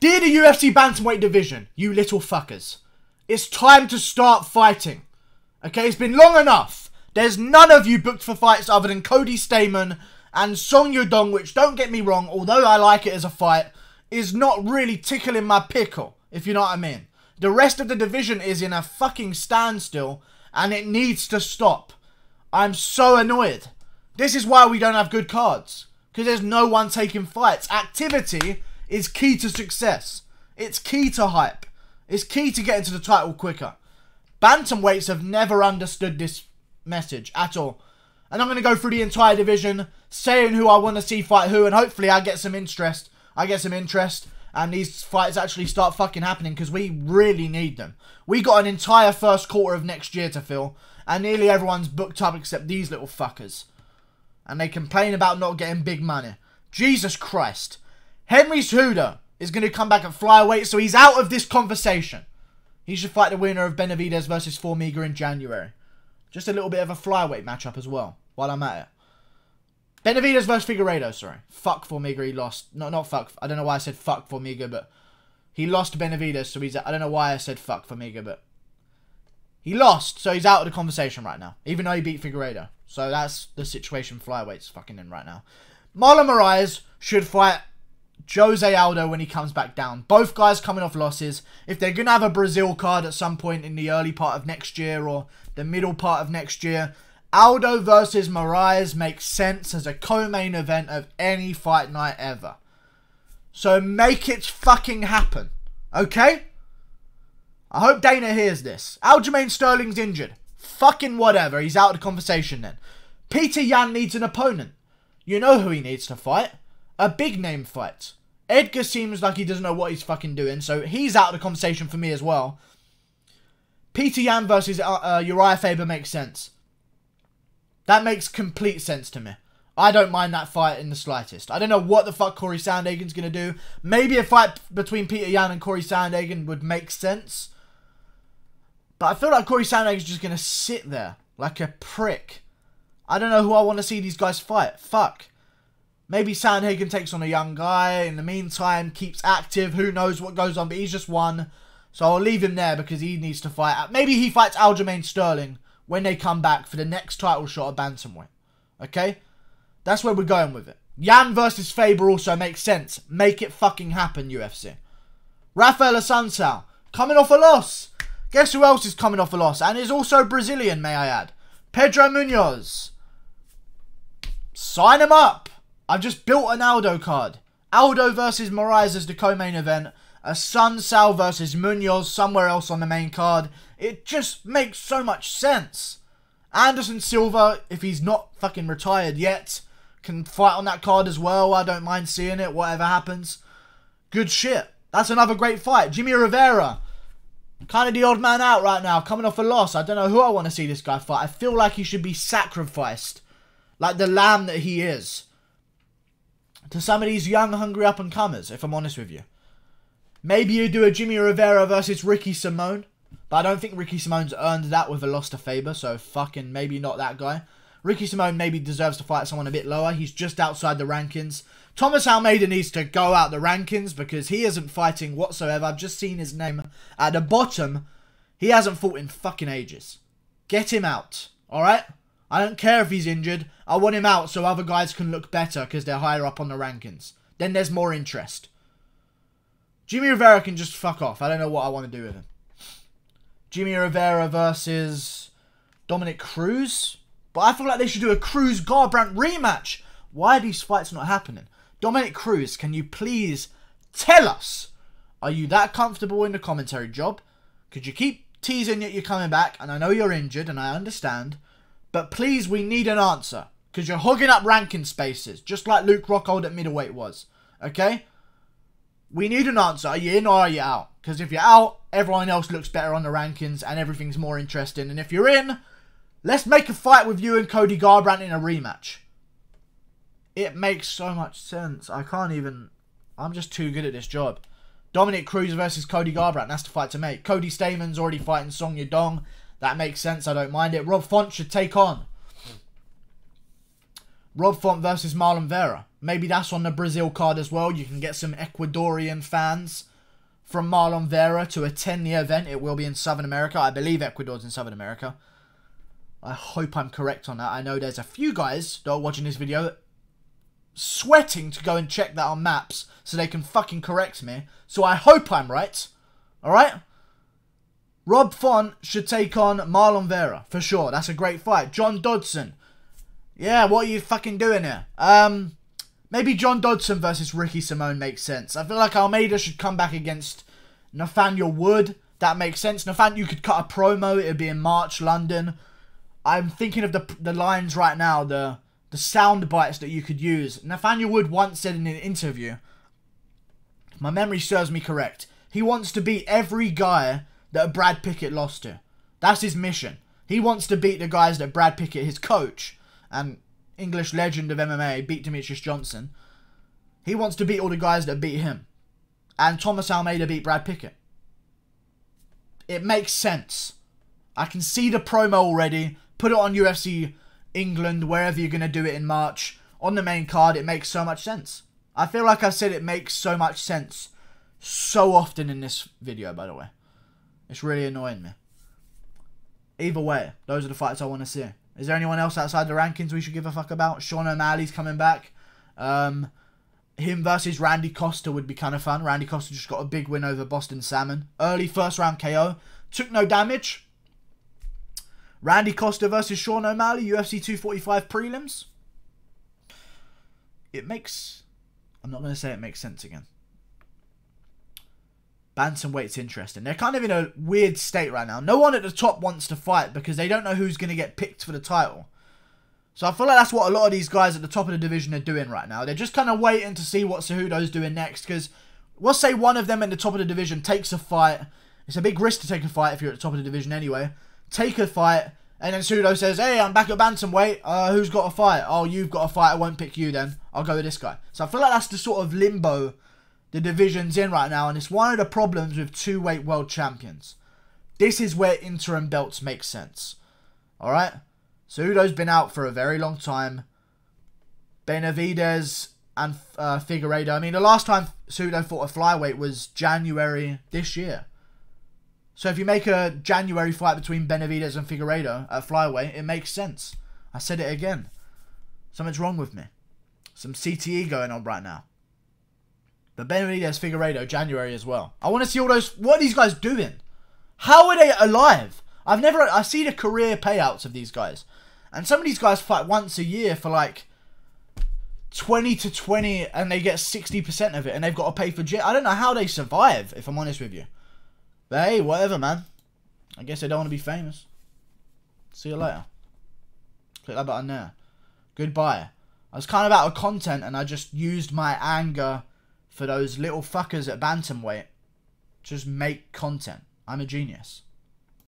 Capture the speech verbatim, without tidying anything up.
Dear the U F C bantamweight division, you little fuckers, it's time to start fighting. Okay, it's been long enough. There's none of you booked for fights other than Cody Stamann and Song Yadong, which, don't get me wrong, although I like it as a fight, is not really tickling my pickle, if you know what I mean. The rest of the division is in a fucking standstill, and it needs to stop. I'm so annoyed. This is why we don't have good cards, because there's no one taking fights. Activity is key to success. It's key to hype. It's key to getting to the title quicker. Bantamweights have never understood this message at all. And I'm going to go through the entire division, saying who I want to see fight who, and hopefully I get some interest. I get some interest, and these fights actually start fucking happening, because we really need them. We got an entire first quarter of next year to fill, and nearly everyone's booked up except these little fuckers. And they complain about not getting big money. Jesus Christ. Henry Cejudo is going to come back at flyweight, so he's out of this conversation. He should fight the winner of Benavidez versus Formiga in January. Just a little bit of a flyweight matchup as well, while I'm at it. Benavidez versus Figueiredo, sorry. Fuck Formiga, he lost. No, not fuck. I don't know why I said fuck Formiga, but he lost to Benavidez, so he's... I don't know why I said fuck Formiga, but he lost, so he's out of the conversation right now, even though he beat Figueiredo. So that's the situation flyweight's fucking in right now. Marlon Moraes should fight Jose Aldo when he comes back down. Both guys coming off losses. If they're going to have a Brazil card at some point in the early part of next year or the middle part of next year, Aldo versus Moraes makes sense as a co-main event of any fight night ever. So make it fucking happen. Okay? I hope Dana hears this. Aljamain Sterling's injured. Fucking whatever. He's out of the conversation then. Petr Yan needs an opponent. You know who he needs to fight. A big name fight. Edgar seems like he doesn't know what he's fucking doing, so he's out of the conversation for me as well. Petr Yan versus uh, uh, Uriah Faber makes sense. That makes complete sense to me. I don't mind that fight in the slightest. I don't know what the fuck Cory Sandhagen's going to do. Maybe a fight between Petr Yan and Cory Sandhagen would make sense. But I feel like Cory Sandhagen's just going to sit there like a prick. I don't know who I want to see these guys fight. Fuck. Maybe Sandhagen takes on a young guy. In the meantime, keeps active. Who knows what goes on, but he's just one. So I'll leave him there because he needs to fight. Maybe he fights Aljamain Sterling when they come back for the next title shot at bantamweight. Okay? That's where we're going with it. Yan versus Faber also makes sense. Make it fucking happen, U F C. Rafael Asuncao, coming off a loss. Guess who else is coming off a loss? And is also Brazilian, may I add. Pedro Munhoz. Sign him up. I've just built an Aldo card. Aldo versus Moraes as the co-main event. Asuncao versus Munhoz somewhere else on the main card. It just makes so much sense. Anderson Silva, if he's not fucking retired yet, can fight on that card as well. I don't mind seeing it, whatever happens. Good shit. That's another great fight. Jimmy Rivera, kind of the odd man out right now, coming off a loss. I don't know who I want to see this guy fight. I feel like he should be sacrificed, like the lamb that he is, to some of these young, hungry up-and-comers, if I'm honest with you. Maybe you do a Jimmy Rivera versus Ricky Simón, but I don't think Ricky Simón's earned that with a loss to Faber, so fucking maybe not that guy. Ricky Simón maybe deserves to fight someone a bit lower. He's just outside the rankings. Thomas Almeida needs to go out the rankings because he isn't fighting whatsoever. I've just seen his name at the bottom. He hasn't fought in fucking ages. Get him out, alright? I don't care if he's injured. I want him out so other guys can look better because they're higher up on the rankings. Then there's more interest. Jimmy Rivera can just fuck off. I don't know what I want to do with him. Jimmy Rivera versus Dominick Cruz. But I feel like they should do a Cruz-Garbrandt rematch. Why are these fights not happening? Dominick Cruz, can you please tell us? Are you that comfortable in the commentary job? Could you keep teasing that you're coming back? And I know you're injured and I understand. But please, we need an answer. Because you're hogging up ranking spaces. Just like Luke Rockhold at middleweight was. Okay? We need an answer. Are you in or are you out? Because if you're out, everyone else looks better on the rankings. And everything's more interesting. And if you're in, let's make a fight with you and Cody Garbrandt in a rematch. It makes so much sense. I can't even... I'm just too good at this job. Dominick Cruz versus Cody Garbrandt. That's the fight to make. Cody Stamann's already fighting Song Yadong. That makes sense. I don't mind it. Rob Font should take on Rob Font versus Marlon Vera. Maybe that's on the Brazil card as well. You can get some Ecuadorian fans from Marlon Vera to attend the event. It will be in Southern America. I believe Ecuador's in Southern America. I hope I'm correct on that. I know there's a few guys that are watching this video sweating to go and check that on maps so they can fucking correct me. So I hope I'm right. Alright? Rob Font should take on Marlon Vera, for sure. That's a great fight. John Dodson. Yeah, what are you fucking doing here? Um, maybe John Dodson versus Ricky Simón makes sense. I feel like Almeida should come back against Nathaniel Wood. That makes sense. Nathaniel, you could cut a promo. It would be in March, London. I'm thinking of the the lines right now, the, the sound bites that you could use. Nathaniel Wood once said in an interview, if my memory serves me correct, he wants to beat every guy that Brad Pickett lost to. That's his mission. He wants to beat the guys that Brad Pickett, his coach, and English legend of M M A, beat Demetrius Johnson. He wants to beat all the guys that beat him. And Thomas Almeida beat Brad Pickett. It makes sense. I can see the promo already. Put it on U F C England, wherever you're going to do it in March. On the main card, it makes so much sense. I feel like I've said it makes so much sense so often in this video, by the way. It's really annoying me. Either way, those are the fights I want to see. Is there anyone else outside the rankings we should give a fuck about? Sean O'Malley's coming back. Um, him versus Randy Costa would be kind of fun. Randy Costa just got a big win over Boston Salmon. Early first round K O. Took no damage. Randy Costa versus Sean O'Malley. U F C two forty-five prelims. It makes... I'm not going to say it makes sense again. Bantamweight's interesting. They're kind of in a weird state right now. No one at the top wants to fight because they don't know who's going to get picked for the title. So I feel like that's what a lot of these guys at the top of the division are doing right now. They're just kind of waiting to see what Cejudo's doing next, because we'll say one of them at the top of the division takes a fight. It's a big risk to take a fight if you're at the top of the division anyway. Take a fight, and then Cejudo says, hey, I'm back at Bantamweight. Uh, who's got a fight? Oh, you've got a fight. I won't pick you then. I'll go with this guy. So I feel like that's the sort of limbo the division's in right now, and it's one of the problems with two-weight world champions. This is where interim belts make sense. Alright? Cejudo's been out for a very long time. Benavidez and uh, Figueiredo. I mean, the last time Cejudo fought a flyweight was January this year. So if you make a January fight between Benavidez and Figueiredo at flyweight, it makes sense. I said it again. Something's wrong with me. Some C T E going on right now. But Benavidez, Figueiredo, January as well. I want to see all those... What are these guys doing? How are they alive? I've never... I see the career payouts of these guys. And some of these guys fight once a year for like... twenty to twenty and they get sixty percent of it. And they've got to pay for... I don't know how they survive, if I'm honest with you. But hey, whatever, man. I guess they don't want to be famous. See you later. Click that button there. Goodbye. I was kind of out of content and I just used my anger... for those little fuckers at Bantamweight. Just make content. I'm a genius.